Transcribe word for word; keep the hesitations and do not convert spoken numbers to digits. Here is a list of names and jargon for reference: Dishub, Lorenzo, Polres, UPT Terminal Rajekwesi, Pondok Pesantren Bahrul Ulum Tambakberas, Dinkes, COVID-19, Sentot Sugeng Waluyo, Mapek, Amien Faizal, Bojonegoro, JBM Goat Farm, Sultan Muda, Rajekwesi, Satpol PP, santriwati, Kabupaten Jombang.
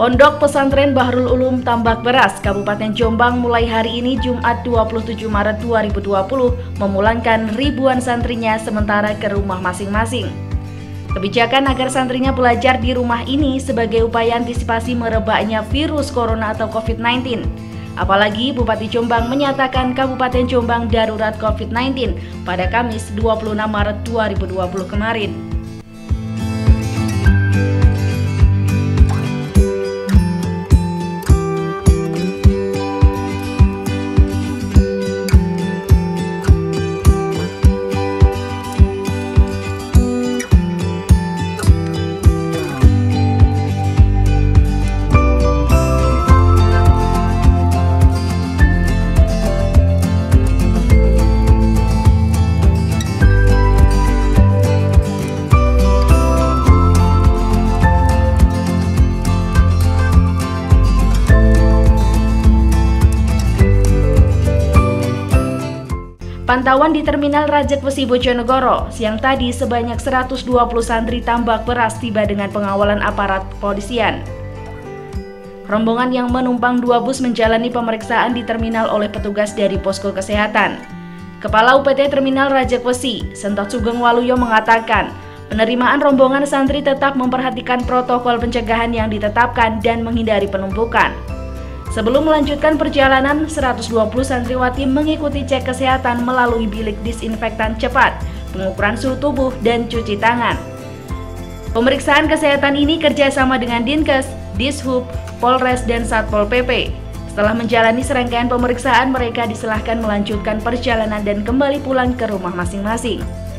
Pondok Pesantren Bahrul Ulum Tambakberas, Kabupaten Jombang mulai hari ini Jumat dua puluh tujuh Maret dua ribu dua puluh memulangkan ribuan santrinya sementara ke rumah masing-masing. Kebijakan agar santrinya belajar di rumah ini sebagai upaya antisipasi merebaknya virus corona atau covid sembilan belas. Apalagi Bupati Jombang menyatakan Kabupaten Jombang darurat covid sembilan belas pada Kamis dua puluh enam Maret dua ribu dua puluh kemarin. Pantauan di Terminal Rajekwesi Bojonegoro, siang tadi sebanyak seratus dua puluh santri Tambakberas tiba dengan pengawalan aparat kepolisian. Rombongan yang menumpang dua bus menjalani pemeriksaan di terminal oleh petugas dari posko kesehatan. Kepala U P T Terminal Rajekwesi, Sentot Sugeng Waluyo mengatakan, penerimaan rombongan santri tetap memperhatikan protokol pencegahan yang ditetapkan dan menghindari penumpukan. Sebelum melanjutkan perjalanan, seratus dua puluh santriwati mengikuti cek kesehatan melalui bilik disinfektan cepat, pengukuran suhu tubuh, dan cuci tangan. Pemeriksaan kesehatan ini kerjasama dengan Dinkes, Dishub, Polres, dan Satpol P P. Setelah menjalani serangkaian pemeriksaan, mereka disilahkan melanjutkan perjalanan dan kembali pulang ke rumah masing-masing.